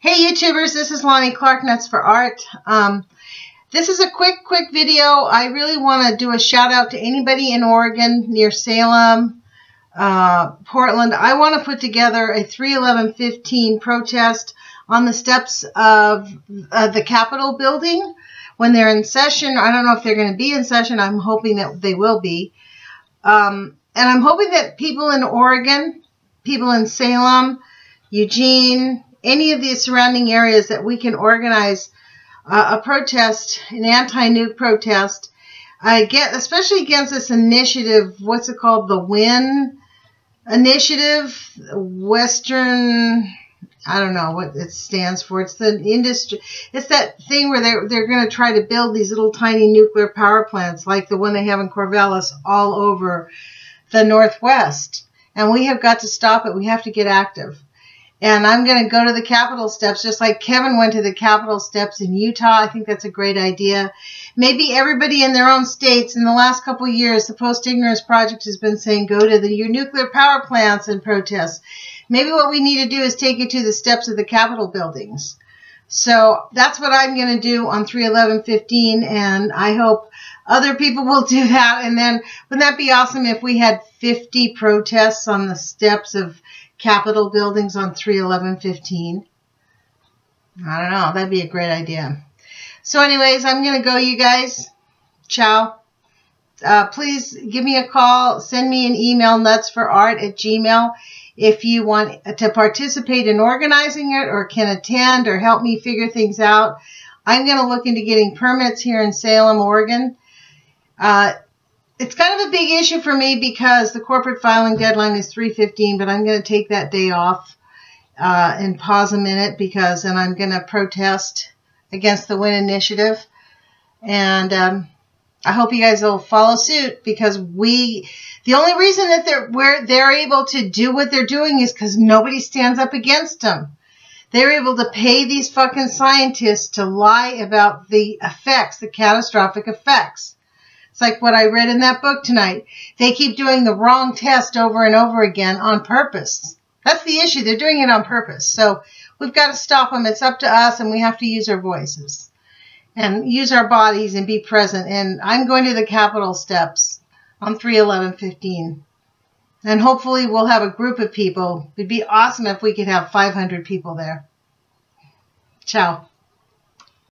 Hey YouTubers, this is Lonnie Clark, Nuts for Art. This is a quick video. I really want to do a shout out to anybody in Oregon, near Salem, Portland. I want to put together a 3/11/15 protest on the steps of the Capitol building when they're in session. I don't know if they're going to be in session. I'm hoping that they will be. And I'm hoping that people in Oregon, people in Salem, Eugene, any of these surrounding areas, that we can organize a protest, an anti-nuke protest, especially against this initiative. What's it called? The WIN Initiative, Western, I don't know what it stands for. It's the industry. It's that thing where they're going to try to build these little tiny nuclear power plants like the one they have in Corvallis all over the Northwest. And we have got to stop it. We have to get active. And I'm going to go to the Capitol Steps, just like Kevin went to the Capitol Steps in Utah. I think that's a great idea. Maybe everybody in their own states. In the last couple of years, the Post Ignorance Project has been saying, go to your nuclear power plants and protest. Maybe what we need to do is take you to the steps of the Capitol buildings. So that's what I'm going to do on 3/11/15, and I hope other people will do that. And then wouldn't that be awesome if we had 50 protests on the steps of Capitol buildings on 3/11/15. I don't know. That'd be a great idea. So anyways, I'm going to go, you guys. Ciao. Please give me a call. Send me an email, nutsforart@gmail.com, if you want to participate in organizing it or can attend or help me figure things out. I'm going to look into getting permits here in Salem, Oregon. It's kind of a big issue for me because the corporate filing deadline is 3/15, but I'm going to take that day off and pause a minute, because and I'm going to protest against the WIN Initiative. And I hope you guys will follow suit, because the only reason that they're able to do what they're doing is because nobody stands up against them. They're able to pay these fucking scientists to lie about the effects, the catastrophic effects. It's like what I read in that book tonight. They keep doing the wrong test over and over again on purpose. That's the issue. They're doing it on purpose. So we've got to stop them. It's up to us, and we have to use our voices and use our bodies and be present. And I'm going to the Capitol Steps on 3/11/15. And hopefully we'll have a group of people. It'd be awesome if we could have 500 people there. Ciao.